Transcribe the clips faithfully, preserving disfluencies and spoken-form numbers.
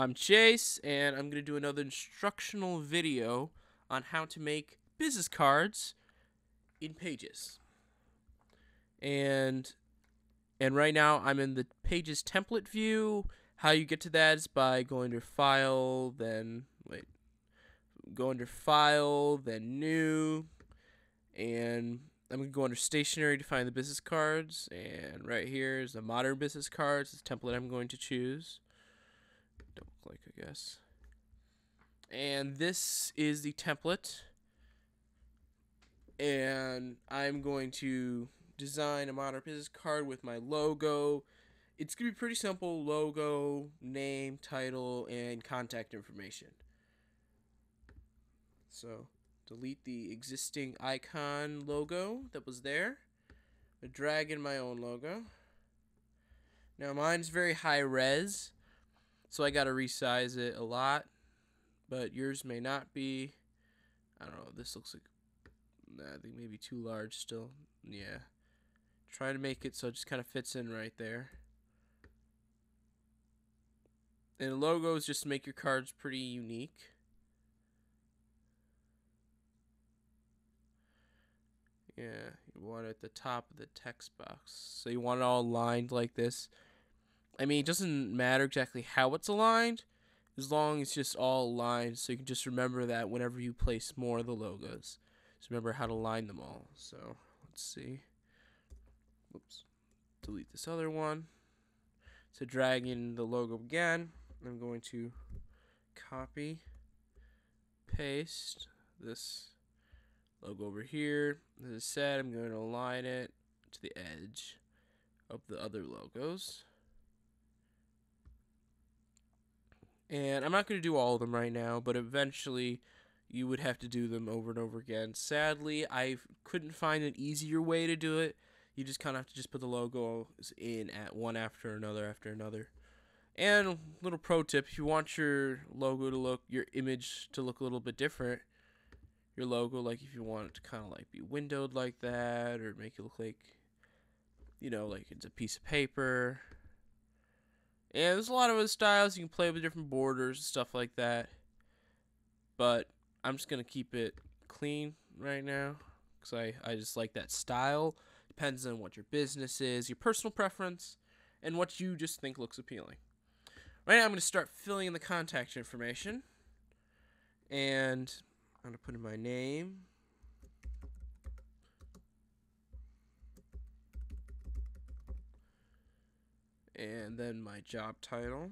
I'm Chase, and I'm going to do another instructional video on how to make business cards in Pages. And and right now I'm in the Pages template view. How you get to that is by going to File, then wait, go under File, then New, and I'm going to go under Stationery to find the business cards. And right here is the Modern Business Cards, this template I'm going to choose. Double click, I guess. And this is the template. And I'm going to design a modern business card with my logo. It's going to be pretty simple: logo, name, title, and contact information. So delete the existing icon logo that was there. I drag in my own logo. Now mine's very high res, so I got to resize it a lot, but yours may not be. I don't know, this looks like, nah, I think maybe too large still. Yeah. Try to make it so it just kind of fits in right there. And logos just make your cards pretty unique. Yeah, you want it at the top of the text box. So you want it all aligned like this. I mean, it doesn't matter exactly how it's aligned, as long as it's just all aligned, so you can just remember that whenever you place more of the logos. Just remember how to line them all. So let's see. Oops. Delete this other one. So drag in the logo again. I'm going to copy, paste this logo over here. As I said, I'm going to align it to the edge of the other logos. And I'm not going to do all of them right now, but eventually you would have to do them over and over again. Sadly, I couldn't find an easier way to do it. You just kind of have to just put the logos in at one after another after another. And a little pro tip: if you want your logo to look, your image to look a little bit different, your logo, like if you want it to kind of like be windowed like that, or make it look like, you know, like it's a piece of paper. And there's a lot of other styles. You can play with different borders and stuff like that. But I'm just going to keep it clean right now, because I, I just like that style. Depends on what your business is, your personal preference, and what you just think looks appealing. Right now I'm going to start filling in the contact information. And I'm going to put in my name. And then my job title.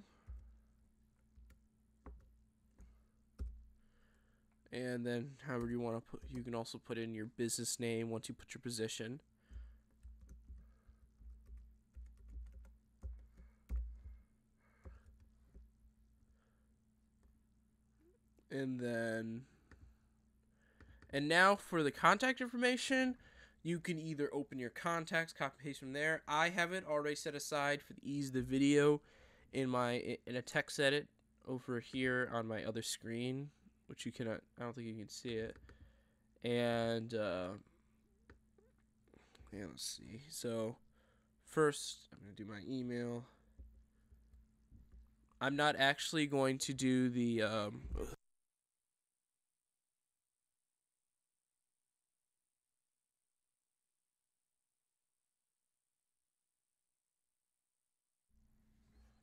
And then however you want to put, you can also put in your business name once you put your position. And then, and now for the contact information, you can either open your contacts, copy and paste from there. I have it already set aside for the ease of the video in my in a text edit over here on my other screen, which you cannot. I don't think you can see it. And uh, yeah, let's see. So first, I'm gonna do my email. I'm not actually going to do the. Um,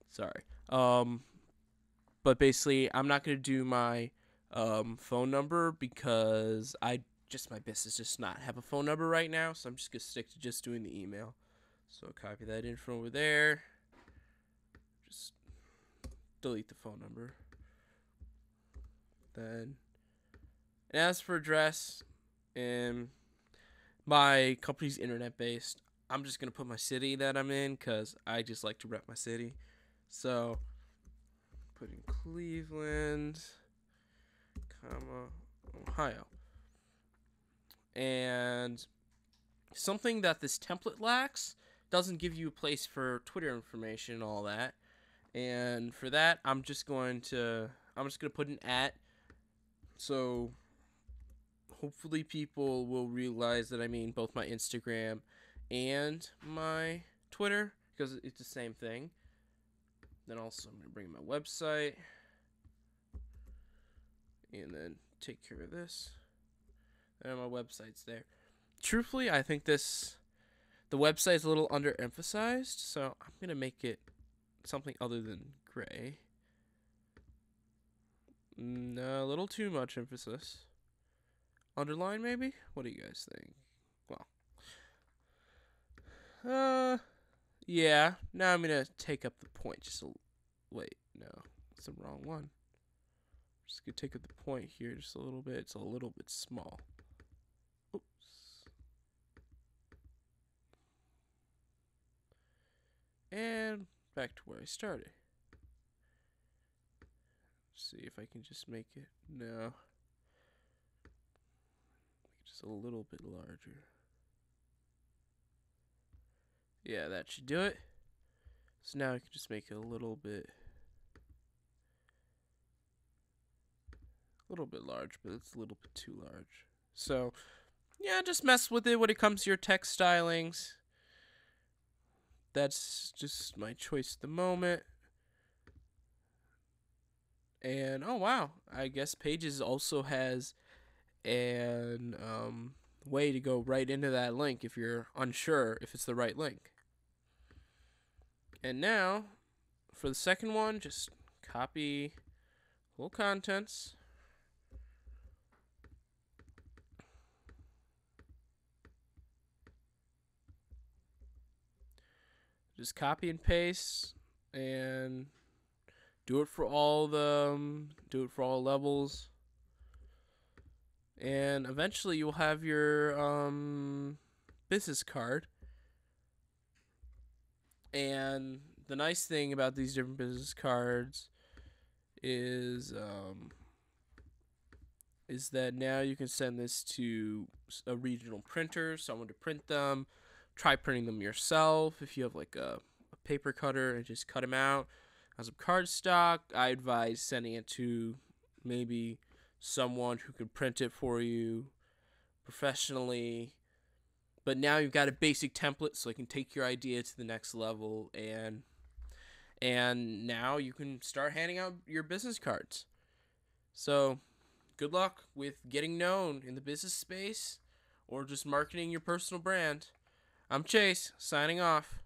Sorry. Um, but basically, I'm not going to do my um, phone number, because I just my business just not have a phone number right now. So I'm just going to stick to just doing the email. So copy that in from over there. Just delete the phone number. Then, and as for address, and my company's internet based, I'm just going to put my city that I'm in, because I just like to rep my city. So, put in Cleveland, comma, Ohio. And something that this template lacks, doesn't give you a place for Twitter information and all that. And for that, I'm just going to, I'm just going to put an at. So, hopefully people will realize that I mean both my Instagram and my Twitter, because it's the same thing. Then also, I'm going to bring my website. and then take care of this. And my website's there. Truthfully, I think this the website's a little underemphasized, so I'm gonna make it something other than gray. No, a little too much emphasis. Underline, maybe? What do you guys think? Well, uh, yeah. Now I'm gonna take up the point. Just a, wait, no, it's the wrong one. Just gonna take up the point here just a little bit. It's a little bit small. Oops. And back to where I started. Let's see if I can just make it. No. Just a little bit larger. Yeah, that should do it. So now I can just make it a little bit a little bit large, but it's a little bit too large. So yeah, just mess with it when it comes to your text stylings. That's just my choice at the moment. And oh wow, I guess Pages also has and um, way to go right into that link if you're unsure if it's the right link. And now for the second one, just copy whole contents, just copy and paste, and do it for all the um, do it for all levels. And eventually you'll have your um, business card. And the nice thing about these different business cards is um, is that now you can send this to a regional printer, someone to print them. Try printing them yourself if you have like a, a paper cutter and just cut them out. As a cardstock, I advise sending it to maybe someone who could print it for you professionally. But now you've got a basic template, so you can take your idea to the next level, and and now you can start handing out your business cards. So good luck with getting known in the business space or just marketing your personal brand. I'm Chase, signing off.